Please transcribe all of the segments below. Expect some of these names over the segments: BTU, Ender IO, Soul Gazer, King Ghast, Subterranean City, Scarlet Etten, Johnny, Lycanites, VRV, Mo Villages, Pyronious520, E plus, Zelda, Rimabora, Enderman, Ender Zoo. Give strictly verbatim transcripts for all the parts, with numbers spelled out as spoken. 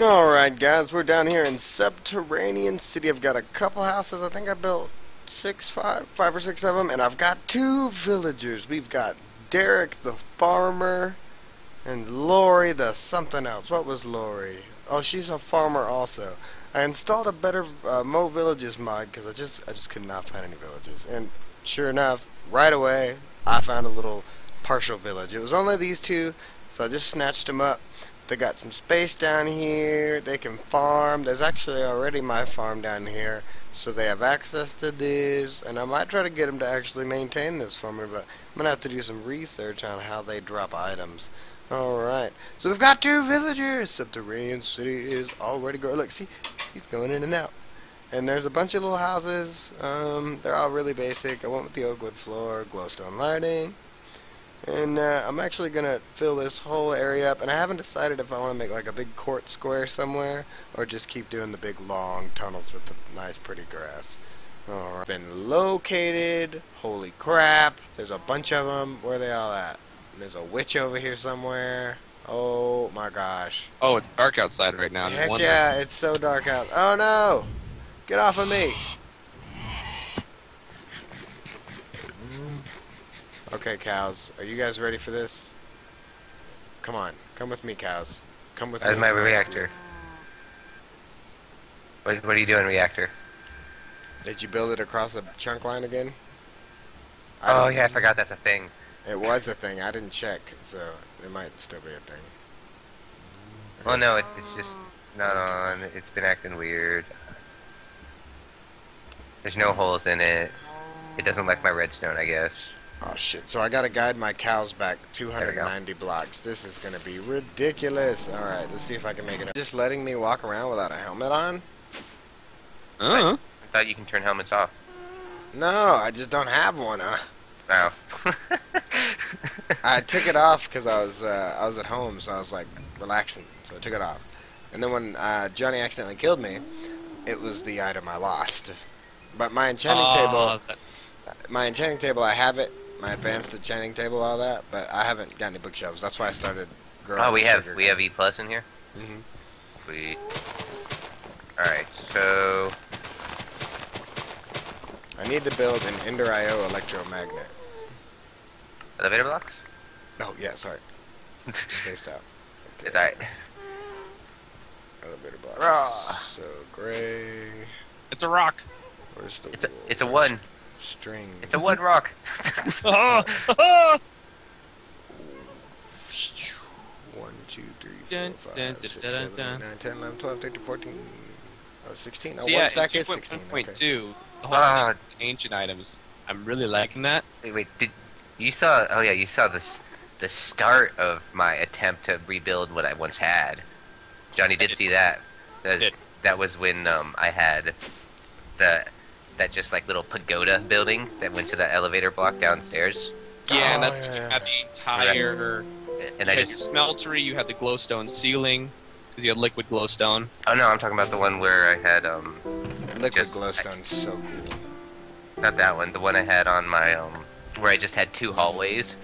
Alright guys, we're down here in Subterranean City. I've got a couple houses. I think I built six, five, five or six of them, and I've got two villagers. We've got Derek the farmer and Lori the something else. What was Lori? Oh, she's a farmer also. I installed a better uh, Mo Villages mod because I just I just could not find any villages, and sure enough, right away I found a little partial village. It was only these two, so I just snatched them up. They got some space down here. They can farm. There's actually already my farm down here, so they have access to this, and I might try to get them to actually maintain this for me, but I'm gonna have to do some research on how they drop items. Alright, so we've got two villagers. Subterranean City is already growing. Look, see, he's going in and out. And there's a bunch of little houses. Um, they're all really basic. I went with the oak wood floor, glowstone lighting. And uh, I'm actually going to fill this whole area up, and I haven't decided if I want to make like a big court square somewhere or just keep doing the big long tunnels with the nice pretty grass. Alright, been located. Holy crap, there's a bunch of them. Where are they all at? There's a witch over here somewhere. Oh my gosh. Oh, it's dark outside right now. Heck yeah, it's so dark out. Oh no! Get off of me! Okay, cows. Are you guys ready for this? Come on. Come with me, cows. Come with me. That's my reactor. What, what are you doing, reactor? Did you build it across a chunk line again? Oh yeah, I forgot that's a thing. It was a thing. I didn't check, so it might still be a thing. Okay. Well, no, it, it's just not on. It's been acting weird. There's no holes in it. It doesn't like my redstone, I guess. Oh, shit. So I gotta guide my cows back two hundred ninety blocks. This is gonna be ridiculous. Alright, let's see if I can make it up. Just letting me walk around without a helmet on? Uh-huh. I thought you can turn helmets off. No, I just don't have one, huh? Wow. I took it off because I was uh, I was at home, so I was like relaxing, so I took it off. And then when uh, Johnny accidentally killed me, it was the item I lost. But my enchanting oh, table, my enchanting table, I have it. My advanced enchanting table, all that, but I haven't got any bookshelves. That's why I started growing. Oh, we have we have E plus in here. Mhm. We. All right, so I need to build an Ender I O electromagnet. Elevator blocks? Oh, yeah, sorry. Spaced out. Okay. It's alright. Elevator blocks. Raw. So gray. It's a rock. Where's the It's a, it's a one. String. It's a one rock. One, two, three, four, five, six, seven, eight, nine, ten, eleven, twelve, thirteen, fourteen. Oh, sixteen. Oh, so, yeah, one stack is sixteen. Okay. two. The whole uh, ancient items. I'm really liking that. Wait, wait, did you saw? Oh yeah, you saw this. The start of my attempt to rebuild what I once had. Johnny did, did. see that. That was, did. that was when um I had the that just like little pagoda building that went to the elevator block downstairs. Yeah, oh, and that's yeah, when you had the entire. Right. And I had just your smeltery. You had the glowstone ceiling because you had liquid glowstone. Oh no, I'm talking about the one where I had um. Liquid just, glowstone's I, so cool. Not that one. The one I had on my um. where I just had two hallways.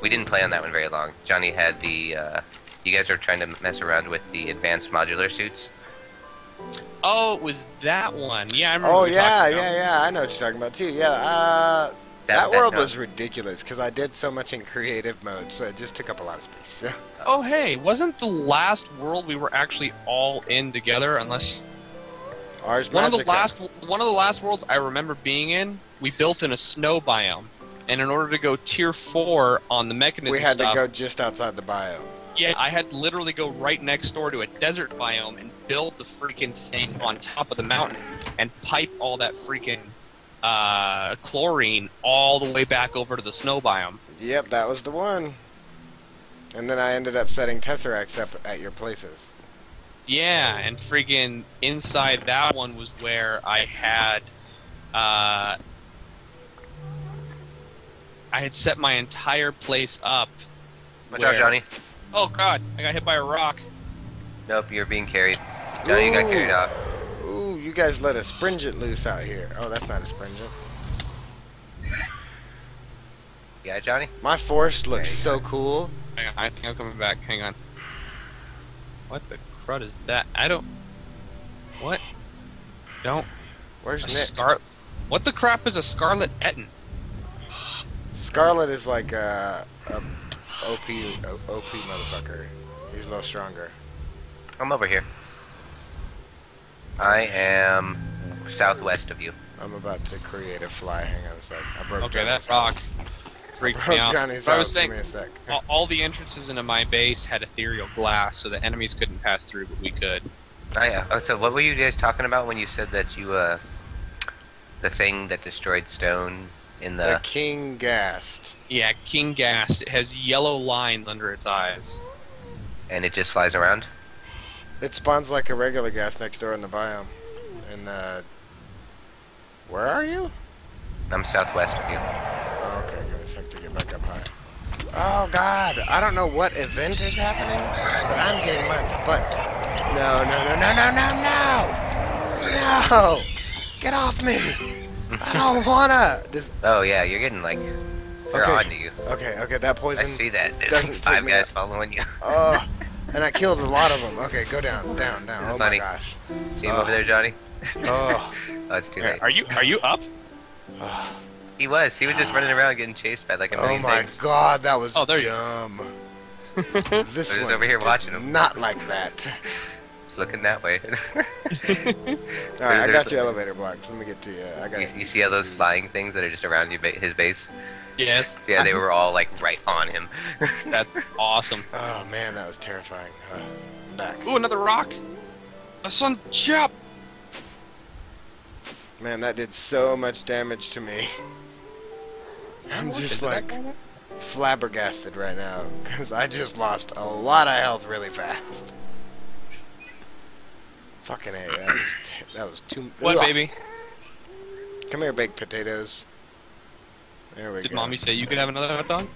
We didn't play on that one very long. Johnny had the, uh, you guys are trying to mess around with the advanced modular suits. Oh, it was that one. Yeah, I remember. Oh, yeah, yeah, about. yeah. I know what you're talking about, too. Yeah, uh, that, that, that world no. was ridiculous, because I did so much in creative mode, so it just took up a lot of space. So. Oh, hey, wasn't the last world we were actually all in together, unless... Ours one of the last One of the last worlds I remember being in, we built in a snow biome. And in order to go tier four on the mechanism we had stuff, to go just outside the biome. Yeah, I had to literally go right next door to a desert biome and build the freaking thing on top of the mountain and pipe all that freaking uh, chlorine all the way back over to the snow biome. Yep, that was the one. And then I ended up setting tesseracts up at your places. Yeah, and freaking inside that one was where I had... Uh, I had set my entire place up. Watch out, Johnny. Oh, God. I got hit by a rock. Nope, you're being carried. Johnny, you got carried out. Ooh, you guys let a springent loose out here. Oh, that's not a springent. Yeah, Johnny? My forest looks so cool. Hang on, I think I'm coming back. Hang on. What the crud is that? I don't... What? Don't... Where's Nick? Scar... What the crap is a Scarlet Etten? Scarlet is like a... a O P... O P motherfucker. He's a little stronger. I'm over here. I am... southwest of you. I'm about to create a fly. Hang on a sec. I broke okay, Johnny's that rock house. Freaked me out. Johnny's I was saying, all, all the entrances into my base had ethereal glass, so the enemies couldn't pass through, but we could. Oh yeah. Oh, so what were you guys talking about when you said that you, uh, the thing that destroyed stone in the... The King Ghast. Yeah, King Ghast. It has yellow lines under its eyes. And it just flies around? It spawns like a regular ghast next door in the biome. And, uh... where are you? I'm southwest of you. Oh, okay, I just have to get back up high. Oh god, I don't know what event is happening, but I'm getting my butt. No, no, no, no, no, no, no! No! Get off me! I don't wanna! Just... Oh yeah, you're getting like... They're okay. onto you. Okay, okay, that poison I see that. There's doesn't like five guys out. Following you. Oh, and I killed a lot of them. Okay, go down, down, down. That's oh funny. My gosh. See him oh. over there, Johnny? Oh. Oh, it's too late. Are you are you up? He was. He was just running around getting chased by like a million things. Oh my god, that was oh, there dumb. This one over here watching him. Not like that. Just looking that way. All right, I got your elevator blocks. Let me get to you. I got. You, you see all those flying things that are just around you, ba his base? Yes. Yeah, they were all like right on him. That's awesome. Oh man, that was terrifying. Uh, I'm back. Ooh, another rock. A sun chap. Man, that did so much damage to me. I'm just like flabbergasted right now because I just lost a lot of health really fast. Fucking A, that was, that was too... What, ugh. Baby? Come here, baked potatoes. There we did go. Did mommy say you could have another hot dog?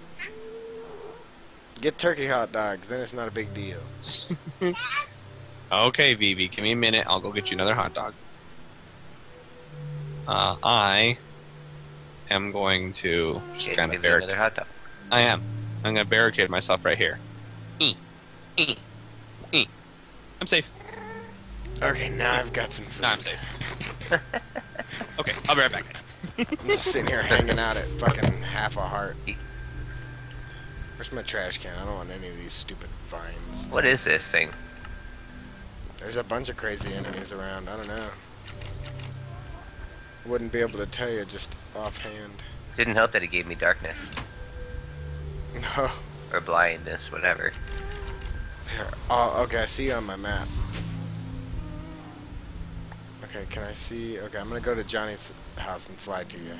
Get turkey hot dogs, then it's not a big deal. Okay, Vivi, give me a minute. I'll go get you another hot dog. Uh, I am going to just kind of barricade. Hot dog. I am. I'm going to barricade myself right here. E. E. E. I'm safe. Okay, now I've got some food. Now I'm safe. Okay, I'll be right back, guys. I'm just sitting here hanging out at fucking half a heart. Where's my trash can? I don't want any of these stupid vines. What is this thing? There's a bunch of crazy enemies around. I don't know. Wouldn't be able to tell you just offhand. Didn't help that he gave me darkness. No. Or blindness, whatever. There. Oh, okay, I see you on my map. Okay, can I see? Okay, I'm gonna go to Johnny's house and fly to you.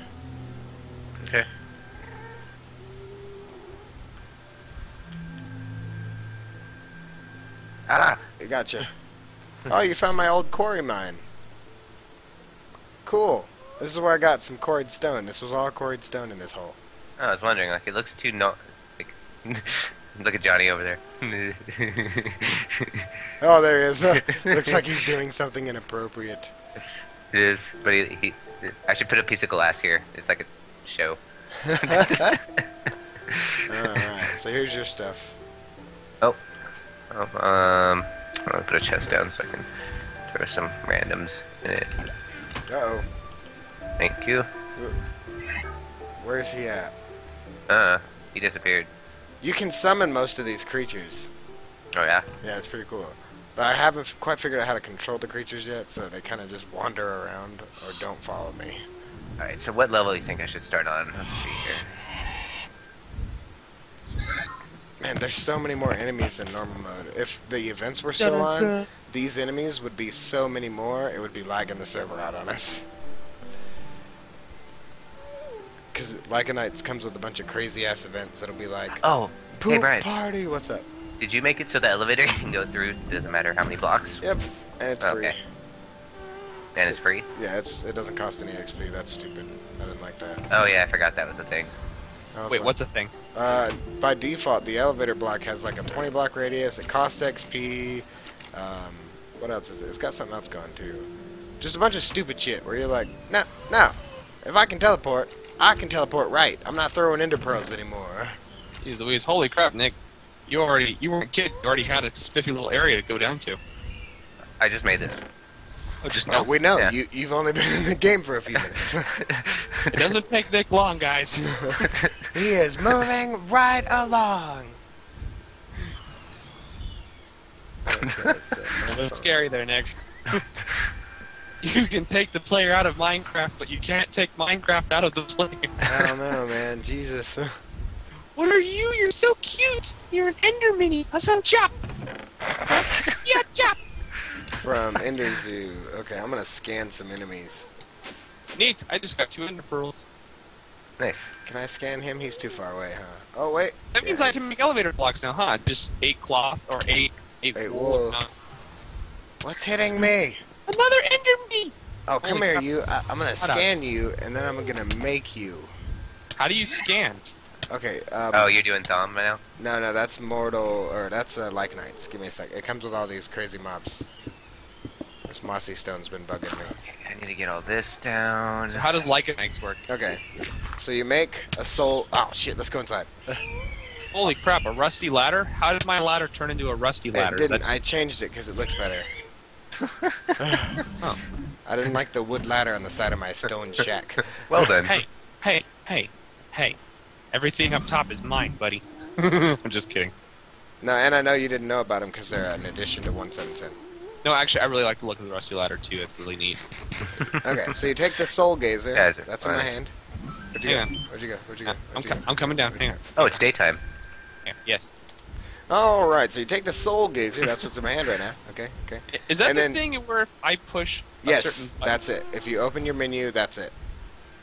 Okay. Ah! I gotcha. Oh, you found my old quarry mine. Cool. This is where I got some quarried stone. This was all quarried stone in this hole. Oh, I was wondering. Like, it looks too no. Like, look at Johnny over there. Oh, there he is. Looks like he's doing something inappropriate. It is, but he, he. I should put a piece of glass here. It's like a show. Alright, so here's your stuff. Oh. oh um. I'm gonna put a chest down so I can throw some randoms in it. Uh-oh. Thank you. Where's he at? Uh, he disappeared. You can summon most of these creatures. Oh, yeah? Yeah, it's pretty cool. But I haven't quite figured out how to control the creatures yet, so they kind of just wander around or don't follow me. Alright, so what level do you think I should start on? Let's see here. Man, there's so many more enemies in normal mode. If the events were still on... These enemies would be so many more, it would be lagging the server out on us. Because Lycanites comes with a bunch of crazy-ass events that'll be like, oh, poop hey Brian, party, what's up? Did you make it so the elevator can go through, doesn't matter how many blocks? Yep, and it's okay. free. And it's free? Yeah, it's it doesn't cost any X P, that's stupid. I didn't like that. Oh yeah, I forgot that was a thing. Wait, like, what's a thing? Uh, by default, the elevator block has like a twenty block radius, it costs X P, um... What else is it? It's got something else going too. Just a bunch of stupid shit where you're like, no, no. If I can teleport, I can teleport right. I'm not throwing ender pearls anymore. Jeez Louise, holy crap, Nick. You already, you weren't a kid, you already had a spiffy little area to go down to. I just made this. Oh, just now. Oh, we know, yeah. you, you've only been in the game for a few minutes. It doesn't take Nick long, guys. He is moving right along. Okay, so a little scary there, Nick. You can take the player out of Minecraft, but you can't take Minecraft out of the player. I don't know, man. Jesus. What are you? You're so cute. You're an Ender mini. I saw Chop. Yeah, Chop. From Ender Zoo. Okay, I'm gonna scan some enemies. Neat. I just got two Ender pearls. Nice. Can I scan him? He's too far away, huh? Oh wait. That means yeah, I can make elevator blocks now, huh? Just eight cloth or eight. Eight, eight wool. Wool. What's hitting me? Another Enderman! Oh, come Holy here, God. you. I, I'm gonna Shut scan up. you, and then I'm gonna make you. How do you scan? Okay, um... Oh, you're doing Thom right now? No, no, that's Mortal... Or, that's uh, Lycanites. Give me a sec. It comes with all these crazy mobs. This mossy stone's been bugging me. Okay, I need to get all this down. So how does Lycanites work? Okay. So you make a soul... Oh, shit, let's go inside. Holy crap, a rusty ladder? How did my ladder turn into a rusty ladder? It didn't. That's... I changed it because it looks better. Oh. I didn't like the wood ladder on the side of my stone shack. Well done. Hey, hey, hey, hey. Everything up top is mine, buddy. I'm just kidding. No, and I know you didn't know about them because they're an addition to one seven ten. No, actually, I really like the look of the rusty ladder, too. It's really neat. Okay, so you take the Soul Gazer. Yeah, that's in my hand. Where'd you, Hang go? Where'd you go? Where'd you go? Where'd I'm, you com go? I'm coming down. Where'd Hang on. Oh, it's daytime. Yeah. Yes. Alright, so you take the Soul Gazer, that's what's in my hand right now, okay, okay. Is that and the then, thing where if I push a Yes, certain button? That's it. If you open your menu, that's it.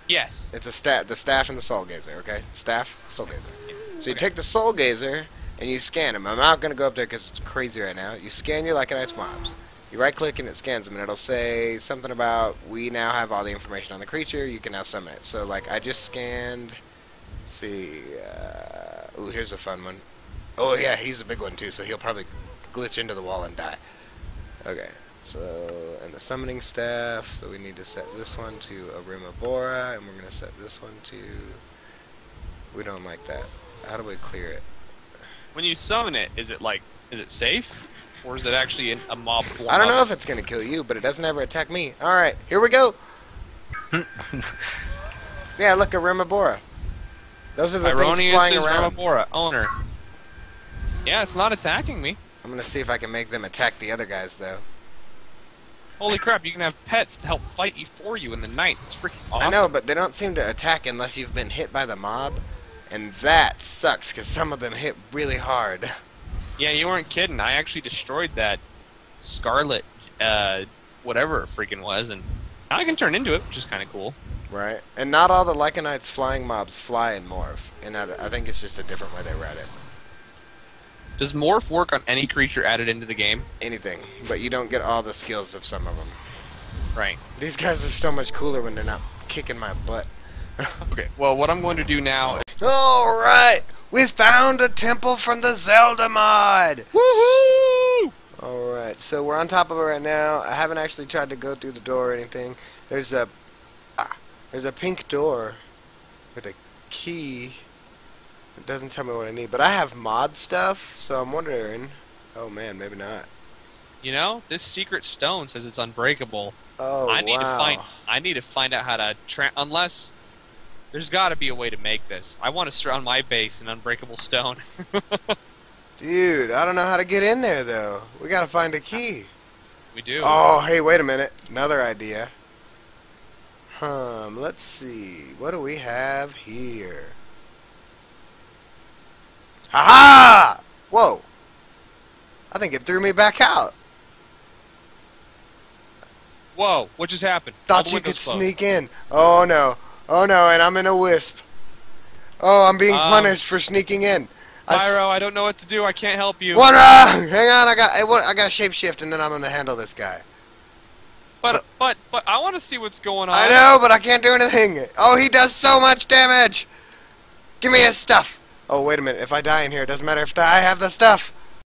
Yes. It's a sta the staff and the Soul Gazer, okay? Staff, Soul Gazer. Yeah. So you okay. take the Soul Gazer, and you scan them. I'm not going to go up there because it's crazy right now. You scan your Lycanite mobs. You right-click and it scans them, and it'll say something about, we now have all the information on the creature, you can now summon it. So, like, I just scanned, let's see, uh, ooh, here's a fun one. Oh yeah, he's a big one too, so he'll probably glitch into the wall and die. Okay, so, and the summoning staff, so we need to set this one to a Rimabora, and we're going to set this one to... We don't like that. How do we clear it? When you summon it, is it like, is it safe? Or is it actually a mob? I don't know if it's going to kill you, but it doesn't ever attack me. Alright, here we go! Yeah, look, a Rimabora. Those are the Ironious things flying is around. Rimabora, owner. Yeah, it's not attacking me. I'm gonna see if I can make them attack the other guys, though. Holy crap, you can have pets to help fight you for you in the night. That's freaking awesome. I know, but they don't seem to attack unless you've been hit by the mob. And that sucks, because some of them hit really hard. Yeah, you weren't kidding. I actually destroyed that Scarlet, uh, whatever it freaking was, and now I can turn into it, which is kind of cool. Right. And not all the Lycanites flying mobs fly and morph. And I, I think it's just a different way they write it. Does morph work on any creature added into the game? Anything, but you don't get all the skills of some of them. Right. These guys are so much cooler when they're not kicking my butt. Okay, well, what I'm going to do now is... Alright! We found a temple from the Zelda mod! Woohoo! Alright, so we're on top of it right now. I haven't actually tried to go through the door or anything. There's a... Ah, there's a pink door with a key... It doesn't tell me what I need, but I have mod stuff, so I'm wondering... Oh man, maybe not. You know, this secret stone says it's unbreakable. Oh, I need wow. to find. I need to find out how to... Tra unless... There's gotta be a way to make this. I want to surround my base in unbreakable stone. Dude, I don't know how to get in there, though. We gotta find a key. We do. Oh, hey, wait a minute. Another idea. Um, let's see. What do we have here? Ha ha! Whoa! I think it threw me back out. Whoa! What just happened? Thought you could sneak in. Oh no! Oh no! And I'm in a wisp. Oh, I'm being um, punished for sneaking in. Pyro, I, I don't know what to do. I can't help you. What? Uh, hang on! I got. I, what, I got shapeshift, and then I'm gonna handle this guy. But but but I want to see what's going on. I know, but I can't do anything. Oh, he does so much damage. Give me his stuff. Oh, wait a minute. If I die in here, it doesn't matter if I have the stuff.